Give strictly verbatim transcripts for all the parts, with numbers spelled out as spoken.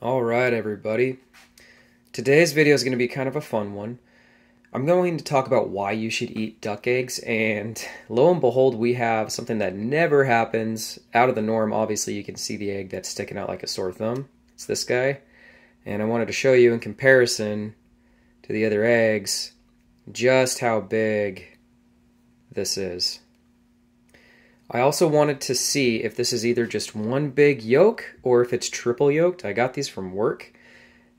All right, everybody. Today's video is going to be kind of a fun one. I'm going to talk about why you should eat duck eggs, and lo and behold, we have something that never happens, out of the norm. Obviously, you can see the egg that's sticking out like a sore thumb. It's this guy, and I wanted to show you in comparison to the other eggs just how big this is. I also wanted to see if this is either just one big yolk or if it's triple yolked. I got these from work,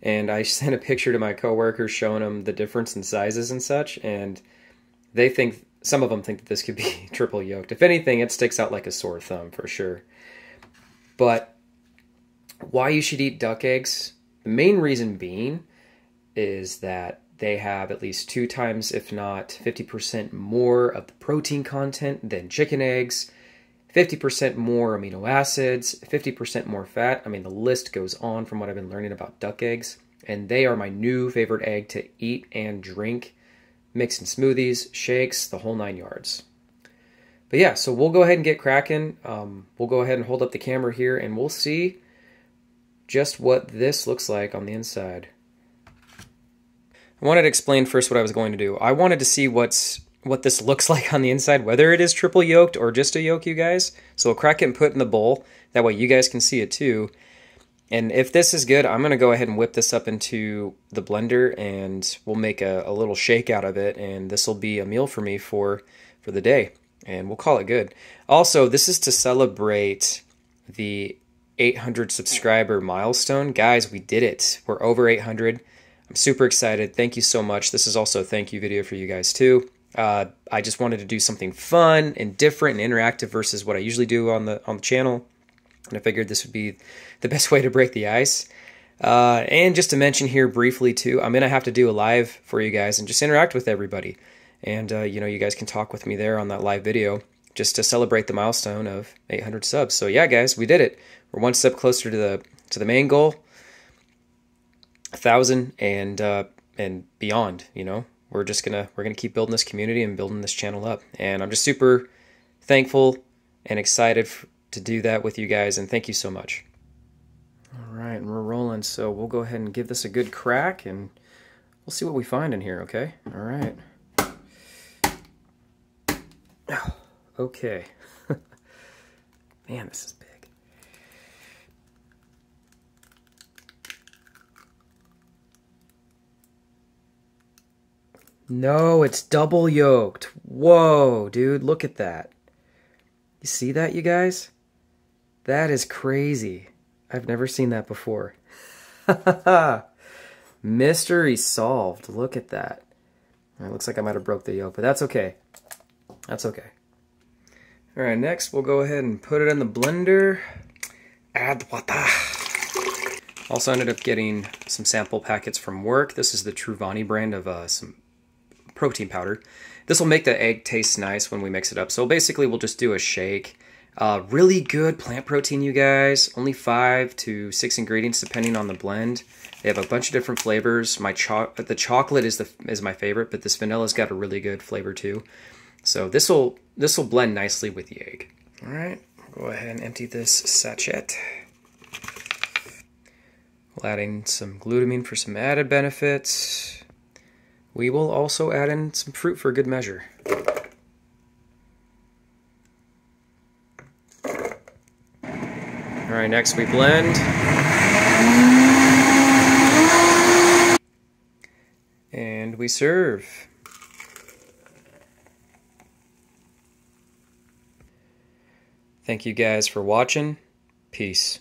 and I sent a picture to my coworkers showing them the difference in sizes and such, and they think, some of them think that this could be triple yolked. If anything, it sticks out like a sore thumb for sure. But why you should eat duck eggs, the main reason being is that they have at least two times, if not fifty percent more of the protein content than chicken eggs, fifty percent more amino acids, fifty percent more fat. I mean, the list goes on from what I've been learning about duck eggs, and they are my new favorite egg to eat and drink, mixed in smoothies, shakes, the whole nine yards. But yeah, so we'll go ahead and get cracking. Um, we'll go ahead and hold up the camera here, and we'll see just what this looks like on the inside. I wanted to explain first what I was going to do. I wanted to see what's what this looks like on the inside, whether it is triple yolked or just a yolk, you guys. So we'll crack it and put it in the bowl. That way you guys can see it too. And if this is good, I'm going to go ahead and whip this up into the blender, and we'll make a, a little shake out of it. And this will be a meal for me for, for the day, and we'll call it good. Also, this is to celebrate the eight hundred subscriber milestone. Guys, we did it. We're over eight hundred. I'm super excited. Thank you so much. This is also a thank you video for you guys too. Uh, I just wanted to do something fun and different and interactive versus what I usually do on the on the channel, and I figured this would be the best way to break the ice. Uh, and just to mention here briefly too, I'm gonna have to do a live for you guys and just interact with everybody, and uh, you know, you guys can talk with me there on that live video just to celebrate the milestone of eight hundred subs. So yeah, guys, we did it. We're one step closer to the to the main goal, a thousand and uh, and beyond. You know. We're just gonna we're gonna keep building this community and building this channel up, and I'm just super thankful and excited f to do that with you guys. And thank you so much. All right, and we're rolling, so we'll go ahead and give this a good crack, and we'll see what we find in here. Okay. All right. Okay. Man, this is big. No, it's double yolked. Whoa, dude, look at that. You see that, you guys? That is crazy. I've never seen that before. Mystery solved. Look at that. It looks like I might have broke the yolk, but that's okay. That's okay. All right, next we'll go ahead and put it in the blender. Add water. Also ended up getting some sample packets from work. This is the Truvani brand of uh, some protein powder. This will make the egg taste nice when we mix it up. So basically we'll just do a shake. Uh, really good plant protein, you guys. Only five to six ingredients depending on the blend. They have a bunch of different flavors. My cho the chocolate is the is my favorite, but this vanilla's got a really good flavor too. So this will this will blend nicely with the egg. All right, go ahead and empty this sachet. We'll add in some glutamine for some added benefits. We will also add in some fruit for good measure. All right, next we blend. And we serve. Thank you guys for watching. Peace.